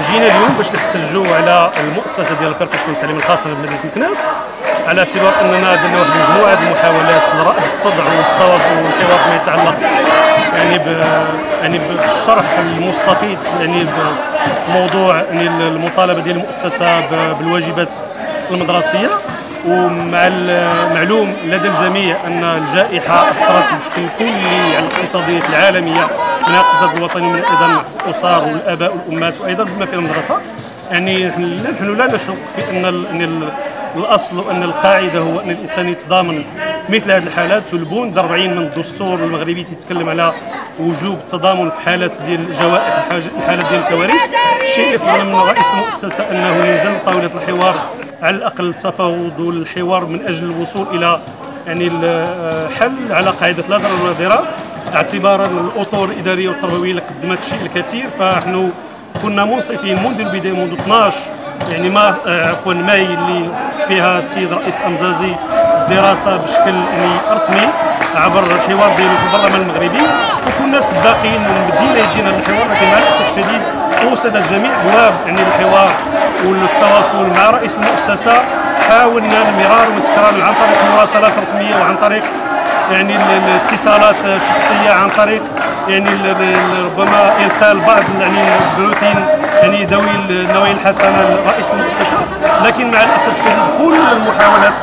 جينا اليوم باش نحتجوا على المؤسسه ديال بيرفكتسون التعليم الخاص بمدينه مكناس، على اعتبار اننا درنا واحد المجموعه ديال المحاولات لرأي الصدع والتواصل والحوار فيما يتعلق بالشرح المستفيد بموضوع المطالبه ديال المؤسسه بالواجبات المدرسيه. ومع المعلوم لدى الجميع ان الجائحه اثرت بشكل كلي على الاقتصاديات العالميه من الاقتصاد الوطني ومن ايضا الاسر والاباء والامهات وايضا بما في المدرسه. نحن لا نشك في ان الاصل وان القاعده هو ان الانسان يتضامن مثل هذه الحالات، والبند 40 من الدستور المغربي تيتكلم على وجوب التضامن في حالات ديال الجوائح الحالات ديال الكوارث. الشيء اللي طلب من رئيس المؤسسه انه يلزم طاوله الحوار على الاقل التفاوض والحوار من اجل الوصول الى الحل على قاعده لا ضرر ولا ضرار، اعتبارا الاطر الاداريه والتربويه اللي قدمت شيء الكثير. فنحن كنا منصفين منذ البدايه، منذ 12 ماي اللي فيها السيد رئيس أمزازي دراسه بشكل رسمي عبر الحوار ديال البرلمان المغربي، وكنا سباقين ومدينا يدينا الحوار، لكن مع الاسف الشديد اوسد الجميع بواب الحوار والتواصل مع رئيس المؤسسه. حاولنا المرار والتكرار عن طريق مراسلات رسميه وعن طريق الاتصالات شخصيه، عن طريق ربما ارسال بعض البلوتين ذوي النوايا الحسنه لرئيس المؤسسه، لكن مع الاسف الشديد كل المحاولات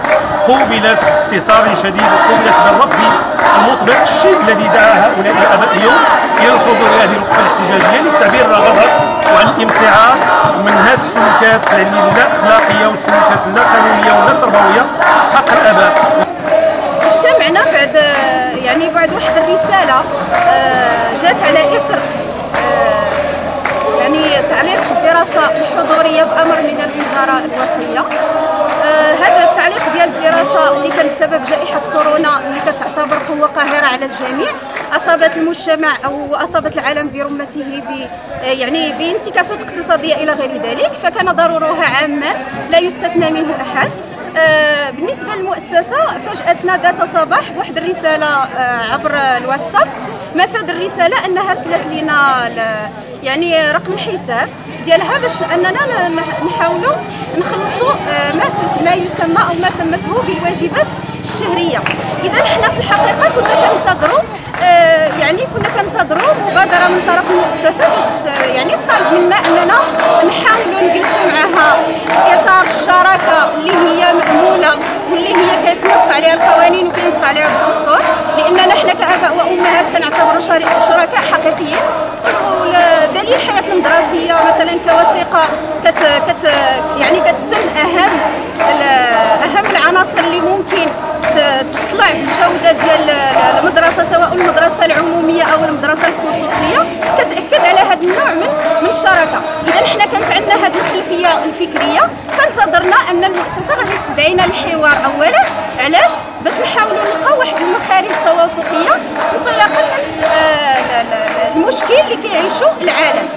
قوبلت باستهتار شديد وقوبلت بالرفض المطبق، الشيء الذي دعا هؤلاء الاباء اليوم الى الحضور الى هذه الوقفه الاحتجاجيه لتعبير رغبه وعن الامتعاع من هذه السلوكات لا اخلاقيه والسلوكات لا قانونيه ولا تربويه حق الاباء. اجتمعنا بعد بعد واحد الرساله جات على اثر تعليق الدراسة الحضورية بأمر من الوزارة الوصية. هذا التعليق ديال الدراسة اللي كان بسبب جائحة كورونا اللي كتعتبر قوة قاهرة على الجميع، أصابت المجتمع أو أصابت العالم برمته بانتكاسات اقتصادية إلى غير ذلك، فكان ضرورها عاما لا يستثنى منه أحد. بالنسبة للمؤسسة فجأتنا ذات صباح بواحد الرسالة عبر الواتساب. مفاد الرسالة أنها أرسلت لنا رقم الحساب ديالها باش أننا نحاولوا نخلصوا ما يسمى أو ما سمته بالواجبات الشهرية. إذا حنا في الحقيقة كنا كنتظروا مبادرة من طرف المؤسسة باش الطلب منا أننا نحاولوا نجلسوا معها في إطار الشراكة اللي هي مأمونة واللي هي كتنص عليها القوانين وكينص عليها الدستور، لأننا حنا كآباء وأمهات كنعتبروا شركاء حقيقيين. ودليل الحياة المدرسية مثلا كوثيقة كتسن أهم العناصر اللي ممكن تطلع الجودة ديال المدرسة، سواء المدرسة العمومية أو المدرسة الخصوصية، كتأكد على هذا النوع من الشراكة. إذا حنا كانت عندنا هذه الخلفية الفكرية، فانتظرنا أن المؤسسة غادي تدعينا للحوار أولا، علاش؟ باش نحاولوا نلقاو واحد المخارج توافقية انطلاقا من المشكل اللي كيعيشو العالم.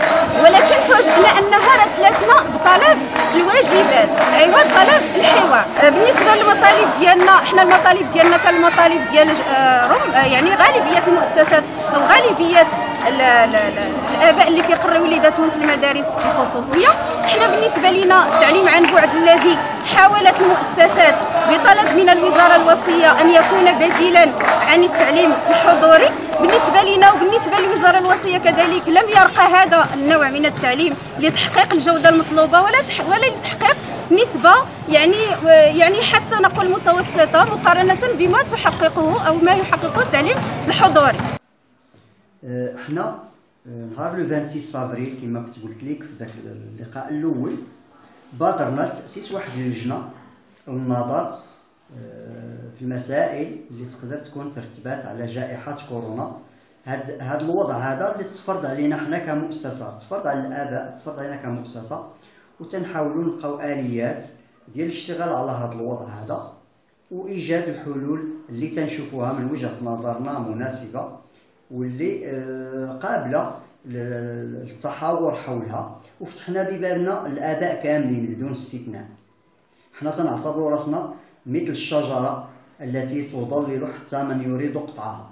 ولكن فوجئنا أنها رسلتنا بطلب الواجبات عوض طلب الحوار. بالنسبة للمطالب ديالنا، حنا المطالب ديالنا كالمطالب ديال غالبية المؤسسات أو غالبية الآباء اللي كيقريو وليداتهم في المدارس الخصوصية. حنا بالنسبة لنا التعليم عن بعد الذي حاولت المؤسسات بطلب من الوزارة الوصية أن يكون بديلا عن التعليم الحضوري، بالنسبة لنا وبالنسبة للوزارة الوصية كذلك لم يرقى هذا النوع من التعليم لتحقيق الجودة المطلوبة ولا لتحقيق نسبة حتى نقول متوسطة مقارنة بما تحققه أو ما يحققه التعليم الحضوري. حنا نهار لو 26 ابريل كما كنت قلت لك في ذاك اللقاء الاول بادرنا تاسيس واحد اللجنه او النظر في المسائل اللي تقدر تكون ترتبات على جائحه كورونا. هذا الوضع هذا اللي تفرض علينا حنا كمؤسسه، تفرض على الاباء، تفرض علينا كمؤسسه، وتنحاولوا نلقاو اليات ديال الاشتغال على هذا الوضع هذا وايجاد الحلول اللي تنشوفوها من وجهه نظرنا مناسبه واللي قابله للتحاور حولها. وفتحنا ببالنا الاباء كاملين بدون استثناء. حنا تنعتبروا راسنا مثل الشجره التي تضلل حتى من يريد قطعها.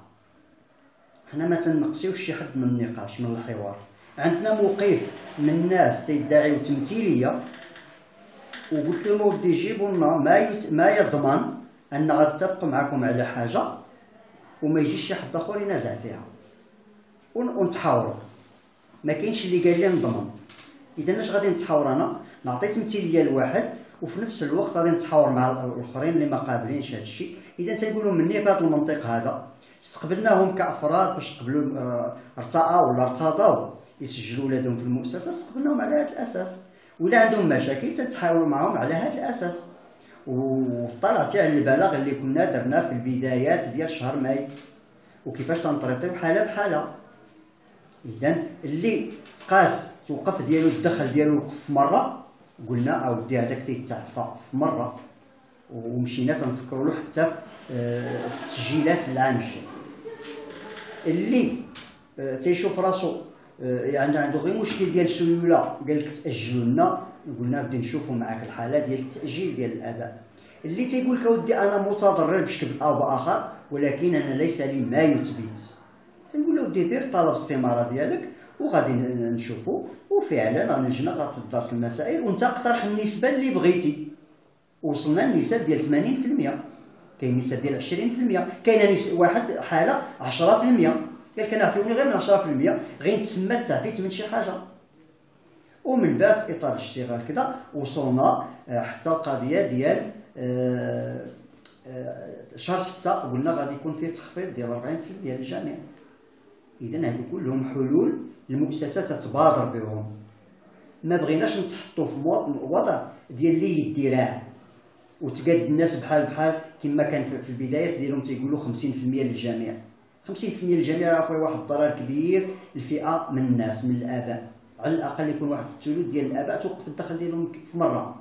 حنا ما تنقصيوش شي حد من النقاش من الحوار، عندنا موقف من الناس السيد داعي وتمثيليه، وقلت لهم ودي جيبوا لنا ما يضمن ان غنتفق معكم على حاجه وما يجيش شي حد اخر ينازع فيها ونتحاوروا. ما كاينش اللي قال لي نضمن، اذا اش غادي نتحاور؟ انا نعطي تمثيليه لواحد وفي نفس الوقت غادي نتحاور مع الاخرين اللي ما قابلينش هذا الشيء. اذا تنقولوا مني بهذا المنطق هذا استقبلناهم كافراد باش يقبلوا ارتاءوا ولا ارتضوا يسجلوا ولادهم في المؤسسه، استقبلناهم على هذا الاساس. ولا عندهم مشاكل تتحاور معهم على هذا الاساس. وطلعت على البلاغ اللي كنا درنا في البدايات ديال شهر ماي وكيفاش تنطريطيو حاله بحاله. اذا اللي تقاس توقف ديالو الدخل ديالو وقف مره، قلنا اودي هذاك تيتعفى في مره، ومشينا تنفكروا له حتى في التسجيلات العام الجاي. اللي تيشوف راسو يعني عنده غير مشكل ديال السيوله قال لك تاجلوا لنا، قلنا بدي نشوفوا معاك الحاله ديال التاجيل ديال الاداء. اللي تيقول لك اودي انا متضرر بشكل او باخر ولكن انا ليس لي ما يثبت، تنقول له ودي دير طلب الاستماره ديالك وغادي نشوفوا. وفعلا اللجنه غتدرس المسائل وانت اقترح النسبه اللي بغيتي. وصلنا للنسب ديال 80%، كاين نسب ديال 20%، كاينه واحد حاله 10% قال كان عطيوني غير من 10% غير نتسمى التعفيت من شي حاجه. ومن بعد في اطار الاشتغال كذا وصلنا حتى القضيه ديال شهر 6 قلنا غادي يكون فيه تخفيض ديال 40% للجميع. اذا هادو كلهم حلول المؤسسه تتبادر بهم. ما بغيناش نتحطوا في وضع ديال لي الذراع وتقاد الناس بحال كما كان في البدايات ديالهم تيقولوا 50% للجميع. 50% للجميع راه فيه واحد الضرر كبير لفئه من الناس من الاباء، على الاقل يكون واحد الثلث ديال الاباء توقف الدخل ديالهم في مره،